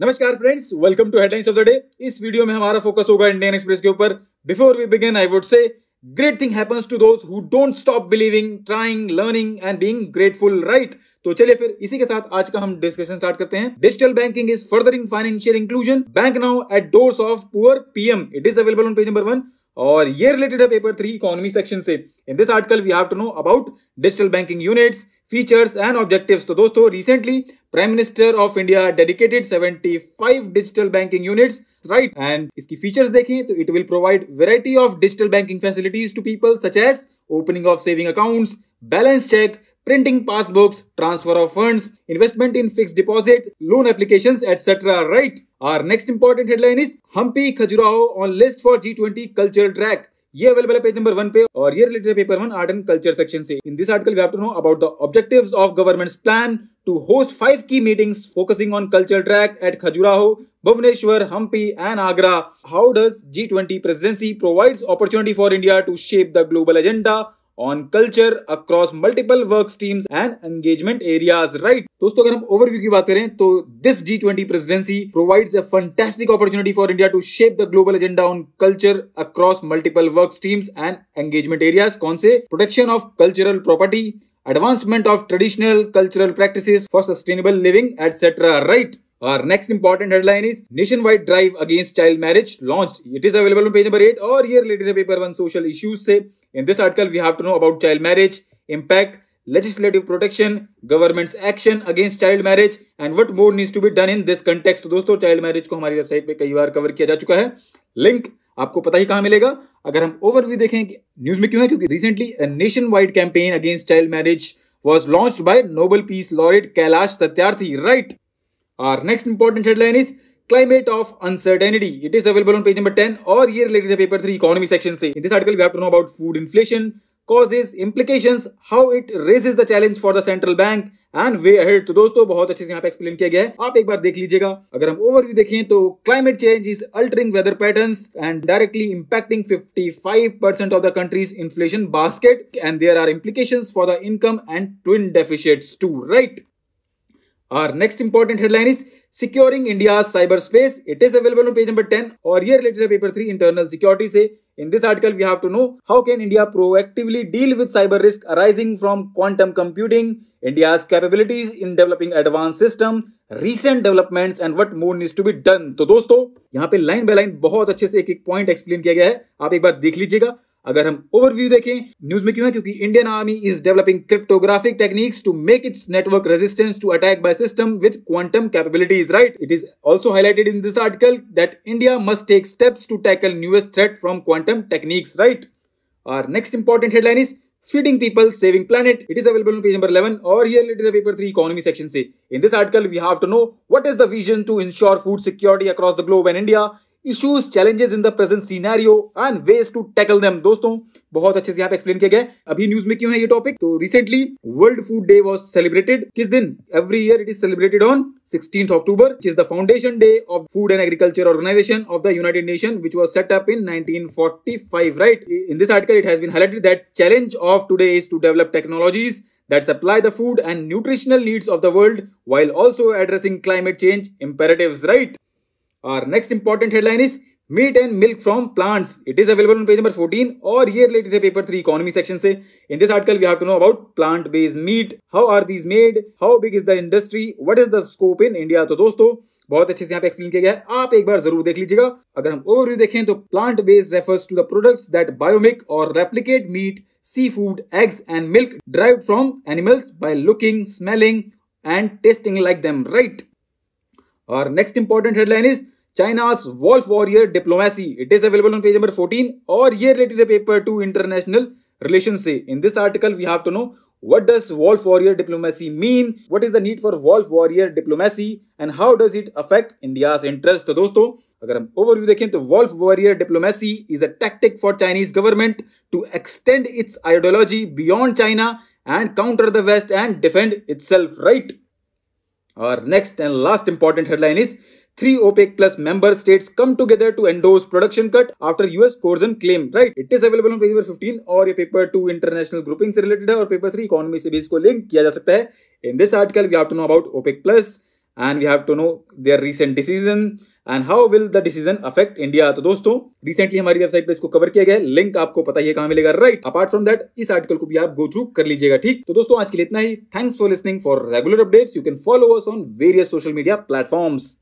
नमस्कार friends, welcome to headlines of the day. इस video में हमारा फोकस होगा इंडियन एक्सप्रेस के ऊपर। Before we begin I would say great thing happens to those who don't stop believing, trying, learning and being grateful, right. तो चलिए फिर इसी के साथ आज का हम डिस्कशन स्टार्ट करते हैं। Digital banking is furthering financial inclusion, bank now at doors of poor PM, it is available on page number 1। और ये रिलेटेड है पेपर 3 इकोनॉमी सेक्शन से। In this article we have to know about digital banking units, features and objectives. तो दोस्तों recently prime minister of India dedicated 75 digital banking units, right. And इसकी features देखें तो it will provide variety of digital banking facilities to people, such as opening of saving accounts, balance check, printing passbooks, transfer of funds, investment in fixed deposit, loan applications, etc. Right? Our next important headline is Hampi Khajuraho on list for G20 cultural track. ये available है page number 1 पे और ये related paper 1 art and culture section से। In this article we have to know about the objectives of government's plan to host 5 की meetings focusing on culture track at Khajuraho, Bhubaneswar, Hampi and Agra. How does G20 presidency provides opportunity for India to shape the global agenda on culture across multiple work streams and engagement areas, right? दोस्तों अगर हम overview की बात करें तो this G20 presidency provides a fantastic opportunity for India to shape the global agenda on culture across multiple work streams and engagement areas. कौन से? Protection of cultural property, advancement of traditional cultural practices for sustainable living, etcetera, right. Our next important headline is nationwide drive against child marriage launched. It is available on page number 8 और ये related है paper 1 social issues से। In this article we have to know about child marriage, impact, legislative protection, government's action against child marriage and what more needs to be done in this context. तो दोस्तों child marriage को हमारी website पे कई बार cover किया जा चुका है। लिंक आपको पता ही कहाँ मिलेगा। अगर हम ओवरव्यू देखें कि न्यूज में क्यों है, क्योंकि recently a nationwide campaign against child marriage was launched by Nobel Peace Laureate Kailash Satyarthi, right? Our next important headline is climate of uncertainty. It is available on page number 10 और ये related है paper 3 economy section से। In this article we have to know about food inflation, causes, implications, how it raises the challenge for the central bank and way ahead. तो दोस्तों बहुत अच्छे से यहाँ पे एक्सप्लेन किया गया है, आप एक बार देख लीजिएगा। अगर हम ओवरव्यू देखें तो climate change is altering weather patterns and directly impacting 55% of the countries inflation basket and there are implications for the income and twin deficits too, right. Our next important headline is securing India's cyberspace. It is available on page number 10 और ये related है paper 3 internal security से। In this article we have to know how can India proactively deal with cyber risk arising from quantum computing, India's capabilities in developing advanced system, recent developments and what more needs to be done. तो दोस्तों यहाँ पे line by line बहुत अच्छे से एक एक point explain किया गया है, आप एक बार देख लीजिएगा। अगर हम ओवरव्यू देखें न्यूज में क्यों है, क्योंकि Indian army is developing cryptographic techniques to make its network resistance to attack by system with quantum capabilities, right. It is also highlighted in this article that India must take steps to tackle newest threat from quantum techniques, right. और next important headline is feeding people saving planet. It is available on page number 11 और ये related है paper 3 economy section से। In this article we have to know what is the vision to ensure food security across the globe and India, issues, challenges in the present scenario and ways to tackle them. दोस्तों बहुत अच्छे से यहाँ पे explain किया गया है। अभी न्यूज में क्यों है ये टॉपिक, तो recently world food day was celebrated. किस दिन? Every year it is celebrated on 16 October, which is the foundation day of Food and Agriculture Organization of the United Nations, which was set up in 1945, right? In this article it has been highlighted that challenge of today is to develop technologies that supply the food and nutritional needs of the world while also addressing climate change imperatives, right? Our next important headline is meat and milk from plants. It is available on page number 14 और ये related है paper 3 economy section से। In this article we have to know about plant-based meat. How are these made? How big is the industry? What is the scope in India? तो दोस्तों बहुत अच्छे से यहाँ पे एक्सप्लेन किया गया है, आप एक बार जरूर देख लीजिएगा। अगर हम ओवरव्यू देखें तो plant based refers to the products that biomimic और replicate meat, seafood, eggs and milk derived from animals by looking, smelling and testing like them, right. और next important headline is China's wolf warrior diplomacy. It is available on page number 14 और ये related है paper 2 international relations से। In this article we have to know what does wolf warrior diplomacy mean, what is the need for wolf warrior diplomacy and how does it affect India's interest. तो दोस्तों अगर हम overview देखें तो wolf warrior diplomacy is a tactic for Chinese government to extend its ideology beyond China and counter the West and defend itself, right? Our next and last important headline is 3 OPEC plus member states come together to endorse production cut after US coercion claim, right? It is available on page number 15 और ये paper 2 international grouping से related है और paper 3 economy से भी इसको link किया जा सकता है। In this article we have to know about OPEC plus and we have to know their recent decision and how will the decision affect India. तो दोस्तों recently हमारी वेबसाइट पे इसको कवर किया गया है, लिंक आपको पता ही है कहाँ मिलेगा, राइट। अपार्ट फ्रॉम दैट इस आर्टिकल को भी आप गो थ्रू कर लीजिएगा, ठीक। तो दोस्तों आज के लिए इतना ही। Thanks for listening. For regular updates you can follow us on various social media platforms.